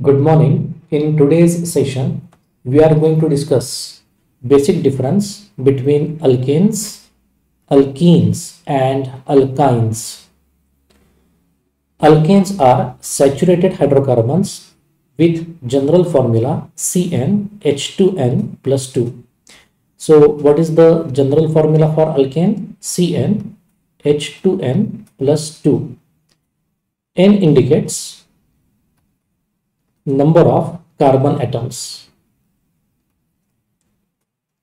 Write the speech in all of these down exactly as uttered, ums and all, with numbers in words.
Good morning. In today's session, we are going to discuss basic difference between alkanes, alkenes and alkynes. Alkanes are saturated hydrocarbons with general formula C n H two n plus two. So what is the general formula for alkane? C n H two n plus two. N indicates number of carbon atoms.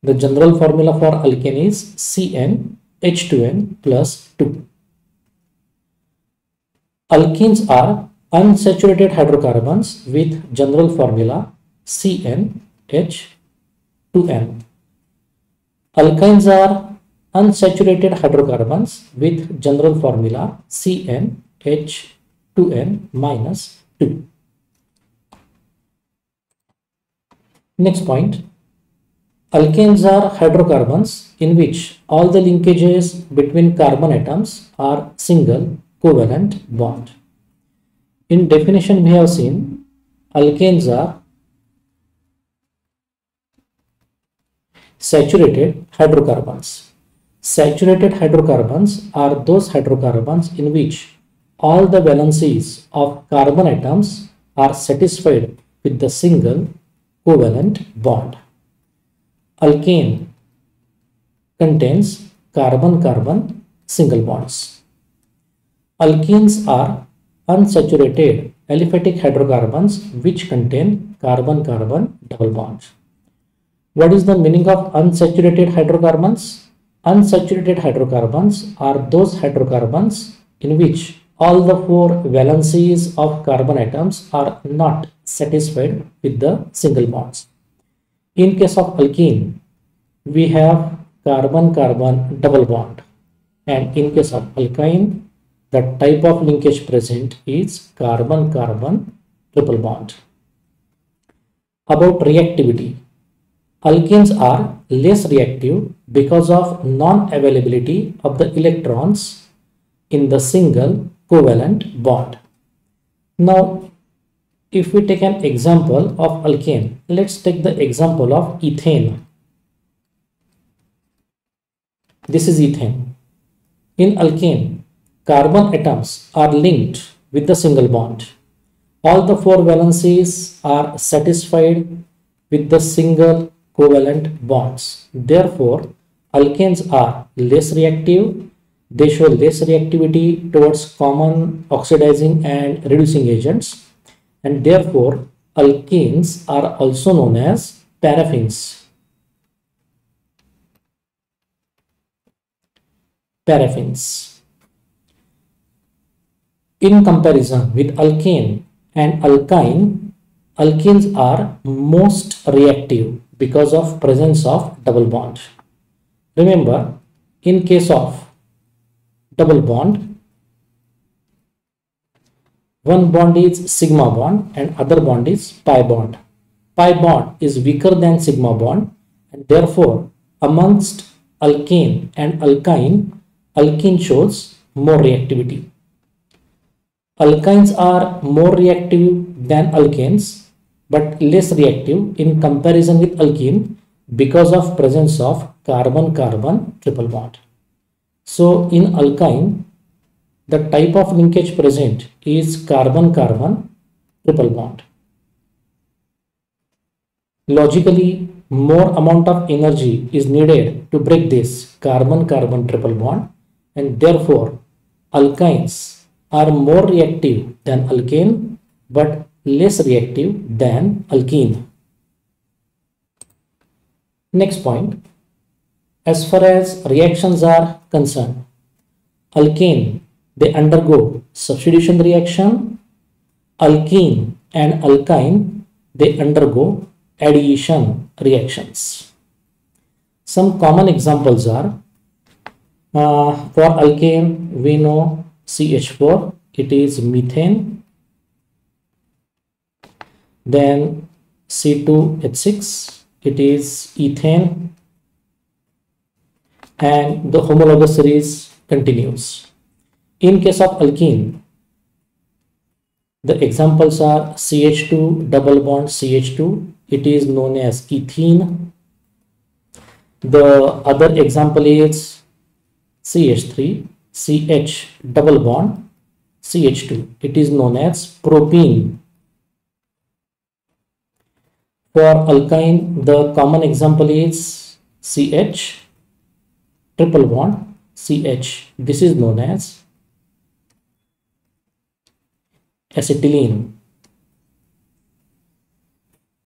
The general formula for alkane is C n H two n plus two. Alkenes are unsaturated hydrocarbons with general formula C n H two n. Alkynes are unsaturated hydrocarbons with general formula C n H two n minus two. Next point, alkanes are hydrocarbons in which all the linkages between carbon atoms are single covalent bond. In definition, we have seen alkanes are saturated hydrocarbons. Saturated hydrocarbons are those hydrocarbons in which all the valencies of carbon atoms are satisfied with the single covalent bond. Alkane contains carbon-carbon single bonds. Alkenes are unsaturated aliphatic hydrocarbons which contain carbon-carbon double bonds. What is the meaning of unsaturated hydrocarbons? Unsaturated hydrocarbons are those hydrocarbons in which all the four valencies of carbon atoms are not satisfied with the single bonds. In case of alkene, we have carbon-carbon double bond, and in case of alkyne, the type of linkage present is carbon-carbon triple bond. About reactivity, alkenes are less reactive because of non-availability of the electrons in the single covalent bond. Now, if we take an example of alkane, let's take the example of ethane. This is ethane. In alkane, carbon atoms are linked with the single bond. All the four valencies are satisfied with the single covalent bonds. Therefore, alkanes are less reactive. They show less reactivity towards common oxidizing and reducing agents, and therefore alkenes are also known as paraffins. Paraffins. In comparison with alkane and alkyne, alkenes are most reactive because of presence of double bond. Remember, in case of double bond, one bond is sigma bond and other bond is pi bond. Pi bond is weaker than sigma bond, and therefore amongst alkane and alkyne, alkene shows more reactivity. Alkynes are more reactive than alkanes but less reactive in comparison with alkene because of presence of carbon-carbon triple bond. So in alkyne, the type of linkage present is carbon-carbon triple bond. Logically, more amount of energy is needed to break this carbon-carbon triple bond, and therefore alkynes are more reactive than alkane but less reactive than alkene. Next point. As far as reactions are concerned, alkane, they undergo substitution reaction. Alkene and alkyne, they undergo addition reactions. Some common examples are, uh, for alkane, we know C H four, it is methane, then C two H six, it is ethane, and the homologous series continues. In case of alkene, The examples are C H two, double bond C H two. It is known as ethene. The other example is C H three, C H double bond C H two. It is known as propene. For alkyne, the common example is C H triple bond C H. This is known as acetylene.